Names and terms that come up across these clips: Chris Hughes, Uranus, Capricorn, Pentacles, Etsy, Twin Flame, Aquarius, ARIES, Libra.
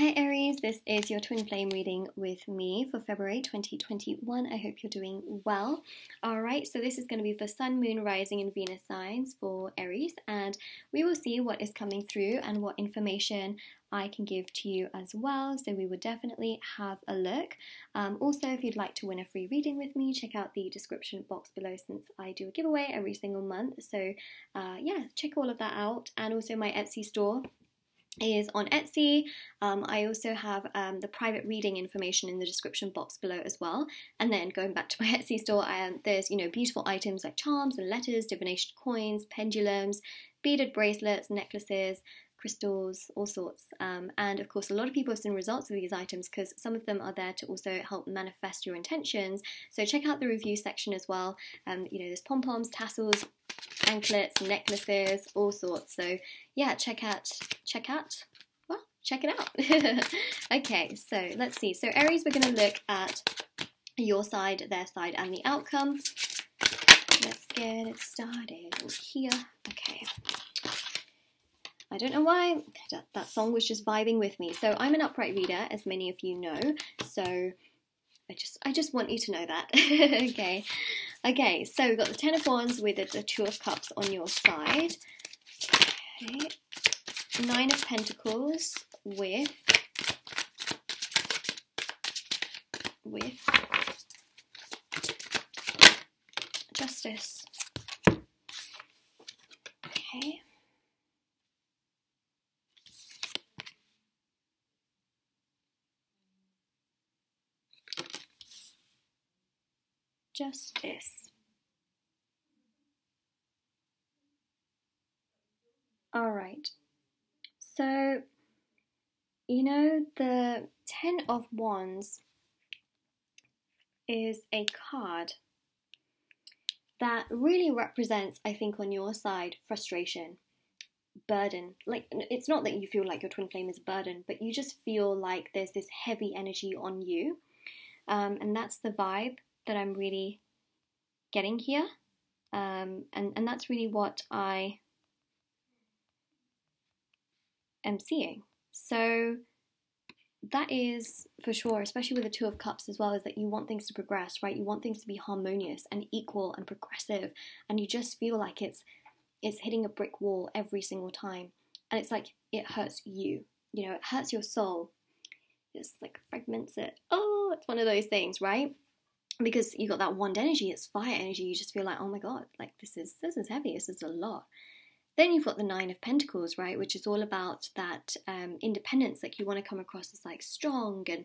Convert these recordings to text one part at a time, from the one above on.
Hi Aries, this is your twin flame reading with me for February 2021. I hope you're doing well. Alright, so this is going to be for Sun, Moon, Rising and Venus signs for Aries, and we will see what is coming through and what information I can give to you as well, so we would definitely have a look. Also, if you'd like to win a free reading with me, check out the description box below since I do a giveaway every single month. So yeah, check all of that out, and also my Etsy store is on Etsy. I also have the private reading information in the description box below as well. And then going back to my Etsy store, there's, you know, beautiful items like charms and letters, divination coins, pendulums, beaded bracelets, necklaces, crystals, all sorts, and of course a lot of people have seen results of these items because some of them are there to also help manifest your intentions. So check out the review section as well. You know, there's pom-poms, tassels, anklets, necklaces, all sorts. So yeah, check it out. Okay, so let's see. So Aries, we're going to look at your side, their side, and the outcome. Let's get it started here. Okay. I don't know why, that song was just vibing with me. So I'm an upright reader, as many of you know, so I just want you to know that. Okay, so we've got the Ten of Wands with the Two of Cups on your side. Okay. Nine of Pentacles with Justice. Okay. Justice. All right. So, you know, the Ten of Wands is a card that really represents, I think, on your side, frustration, burden. Like, it's not that you feel like your twin flame is a burden, but you just feel like there's this heavy energy on you. And that's the vibe that I'm really getting here, and that's really what I am seeing. So that is for sure, especially with the Two of Cups as well, is that you want things to progress, right? You want things to be harmonious and equal and progressive, and you just feel like it's hitting a brick wall every single time, and it's like it hurts you, you know, it hurts your soul. It's like fragments it. Oh, it's one of those things, right? Because you got that wand energy, it's fire energy, you just feel like, oh my god, like this is heavy, this is a lot. Then you've got the Nine of Pentacles, right, which is all about that independence. Like, you want to come across as like strong and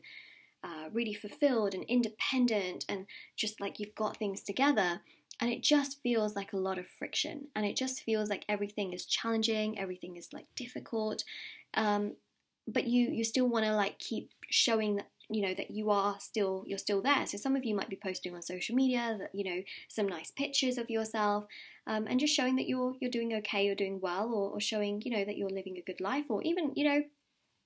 really fulfilled and independent, and just like you've got things together, and it just feels like a lot of friction, and it just feels like everything is challenging, everything is like difficult, but you still want to like keep showing that, you know, that you're still there. So some of you might be posting on social media, that, you know, some nice pictures of yourself, and just showing that you're doing okay, you're doing well, or showing, you know, that you're living a good life, or even, you know,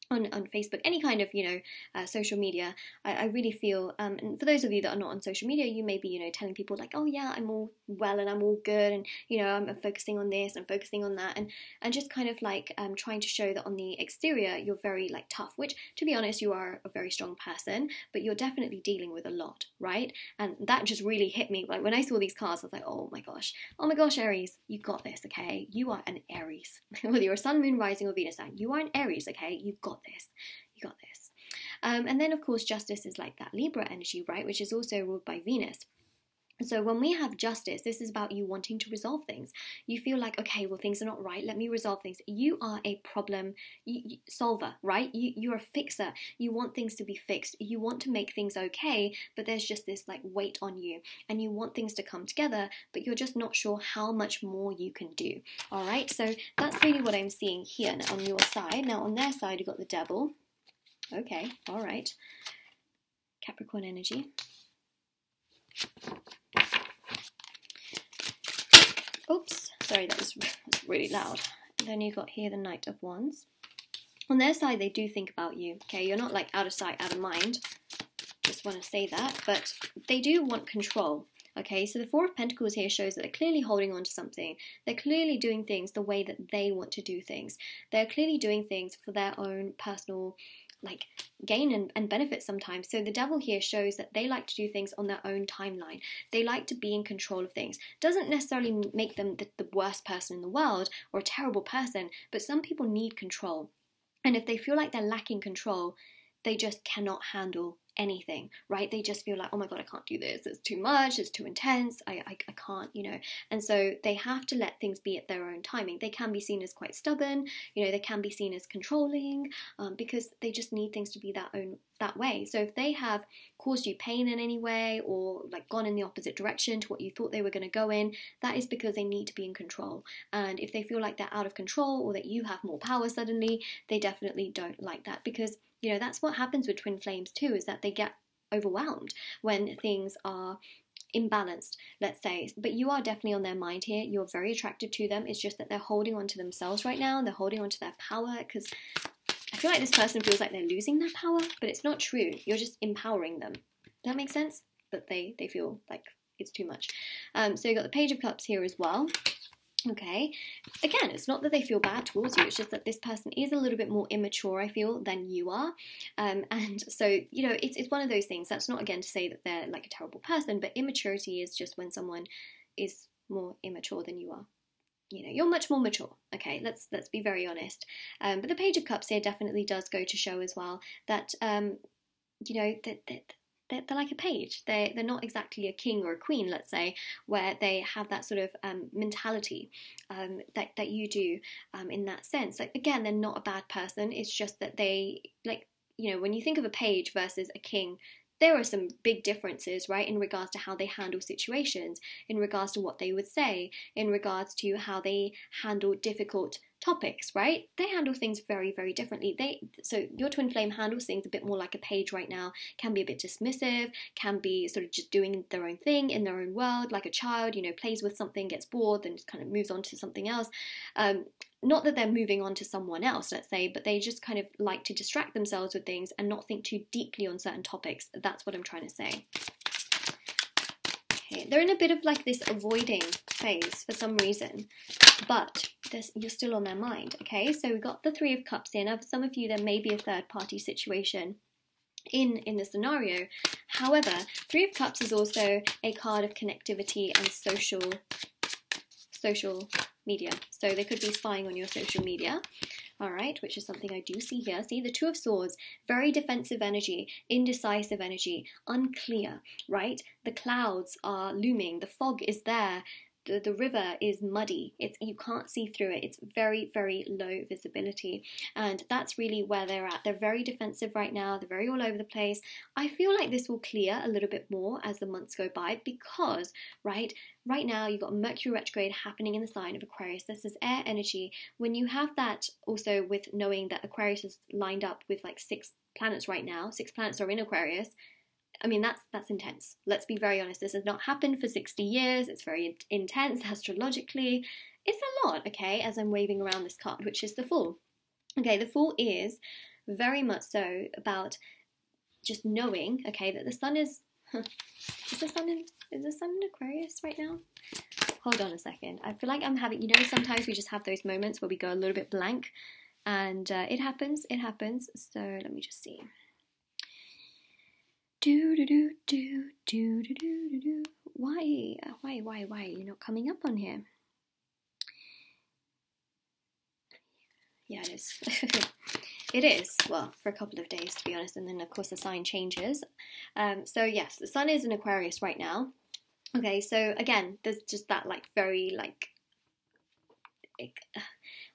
on Facebook, any kind of, you know, social media. I really feel, and for those of you that are not on social media, you may be, you know, telling people like, oh yeah, I'm all well and I'm all good, and, you know, I'm focusing on this, I'm focusing on that, and just kind of like trying to show that on the exterior you're very like tough, which, to be honest, you are a very strong person, but you're definitely dealing with a lot, right? And that just really hit me. Like, when I saw these cards, I was like, oh my gosh, Aries, you got this, okay? You are an Aries. Whether you're a Sun, Moon, Rising or Venus sign, you are an Aries, okay? You've got this, you got this. And then of course Justice is like that Libra energy, right, which is also ruled by Venus. So when we have Justice, this is about you wanting to resolve things. You feel like, okay, well, things are not right, let me resolve things. You are a problem solver, right? You're a fixer. You want things to be fixed. You want to make things okay, but there's just this like weight on you, and you want things to come together, but you're just not sure how much more you can do. All right, so that's really what I'm seeing here on your side. Now on their side, you've got the Devil. Okay, all right. Capricorn energy. Oops, sorry, that was really loud. And then you got here the Knight of Wands. On their side, they do think about you, okay? You're not like out of sight, out of mind. Just want to say that, but they do want control, okay? So the Four of Pentacles here shows that they're clearly holding on to something. They're clearly doing things the way that they want to do things. They're clearly doing things for their own personal like gain and benefit sometimes. So the devil here shows that they like to do things on their own timeline. They like to be in control of things. Doesn't necessarily make them the worst person in the world or a terrible person, but some people need control. And if they feel like they're lacking control, they just cannot handle anything, right? They just feel like, oh my God, I can't do this. It's too much. It's too intense. I can't, you know. And so they have to let things be at their own timing. They can be seen as quite stubborn. You know, they can be seen as controlling because they just need things to be that way. So if they have caused you pain in any way or like gone in the opposite direction to what you thought they were going to go in, that is because they need to be in control. And if they feel like they're out of control or that you have more power suddenly, they definitely don't like that because, you know, that's what happens with twin flames too, is that they get overwhelmed when things are imbalanced, let's say. But you are definitely on their mind here. You're very attracted to them. It's just that they're holding on to themselves right now. They're holding on to their power because I feel like this person feels like they're losing their power, but it's not true. You're just empowering them. Does that make sense? But they feel like it's too much. So you've got the Page of Cups here as well. Okay, again, it's not that they feel bad towards you, it's just that this person is a little bit more immature, I feel, than you are. And so, you know, it's one of those things. That's not, again, to say that they're like a terrible person, but immaturity is just when someone is more immature than you are. You know, you're much more mature. Okay, let's be very honest. But the Page of Cups here definitely does go to show as well that, you know, they're like a page. They're not exactly a king or a queen, let's say, where they have that sort of mentality that you do in that sense. Like, again, they're not a bad person. It's just that they, like, you know, when you think of a page versus a king, there are some big differences, right, in regards to how they handle situations, in regards to what they would say, in regards to how they handle difficult topics, right? They handle things very, very differently. So your twin flame handles things a bit more like a page right now, can be a bit dismissive, can be sort of just doing their own thing in their own world, like a child, you know, plays with something, gets bored, then just kind of moves on to something else. Not that they're moving on to someone else, let's say, but they just kind of like to distract themselves with things and not think too deeply on certain topics. That's what I'm trying to say. Okay, they're in a bit of like this avoiding phase for some reason, but you're still on their mind, okay? So we've got the Three of Cups here. Now, for some of you, there may be a third-party situation in the scenario. However, Three of Cups is also a card of connectivity and social media. So they could be spying on your social media. All right, which is something I do see here. See, the Two of Swords, very defensive energy, indecisive energy, unclear, right? The clouds are looming, the fog is there, the river is muddy, you can't see through it, it's very, very low visibility. And that's really where they're at. They're very defensive right now, they're very all over the place. I feel like this will clear a little bit more as the months go by because, right now, you've got Mercury retrograde happening in the sign of Aquarius. This is air energy. When you have that, also with knowing that Aquarius is lined up with like 6 planets right now, 6 planets are in Aquarius, I mean, that's intense. Let's be very honest. This has not happened for 60 years. It's very intense astrologically. It's a lot, okay, as I'm waving around this card, which is the Fool. Okay, the Fool is very much so about just knowing, okay, that the sun is... Is the sun in Aquarius right now? Hold on a second. I feel like I'm having... You know, sometimes we just have those moments where we go a little bit blank, and it happens. So let me just see. Why are you not coming up on here? Yeah, it is. It is, well, for a couple of days, to be honest, and then, of course, the sign changes. So, yes, the sun is in Aquarius right now. Okay, so, again, there's just that, like, very, like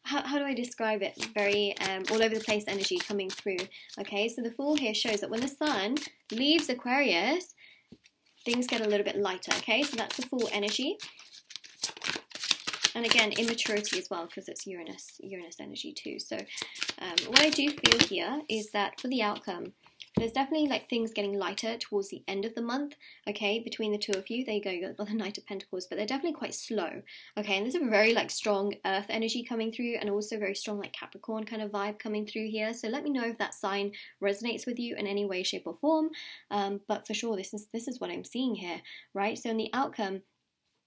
how do I describe it? Very all over the place energy coming through. Okay, so the Fool here shows that when the sun leaves Aquarius, things get a little bit lighter. Okay, so that's the Fool energy. And again, immaturity as well, because it's Uranus energy too. So what I do feel here is that for the outcome, there's definitely like things getting lighter towards the end of the month, okay, between the two of you. There you go, you got the Knight of Pentacles, but they're definitely quite slow, okay, and there's a very like strong earth energy coming through and also very strong like Capricorn kind of vibe coming through here. So let me know if that sign resonates with you in any way, shape or form, but for sure this is what I'm seeing here, right? So in the outcome,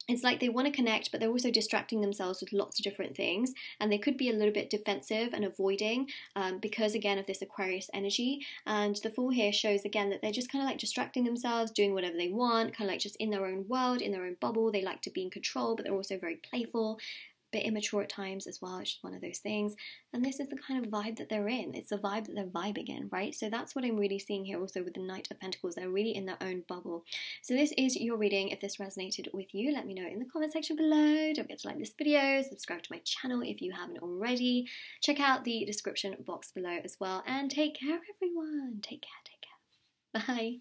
it's like they want to connect, but they're also distracting themselves with lots of different things, and they could be a little bit defensive and avoiding because, again, of this Aquarius energy. And the Fool here shows, again, that they're just kind of like distracting themselves, doing whatever they want, kind of like just in their own world, in their own bubble. They like to be in control, but they're also very playful, a bit immature at times as well. It's just one of those things. And this is the kind of vibe that they're in. It's the vibe that they're vibing in, right? So that's what I'm really seeing here also with the Knight of Pentacles. They're really in their own bubble. So this is your reading. If this resonated with you, let me know in the comment section below. Don't forget to like this video, subscribe to my channel if you haven't already. Check out the description box below as well. And take care, everyone. Take care. Bye.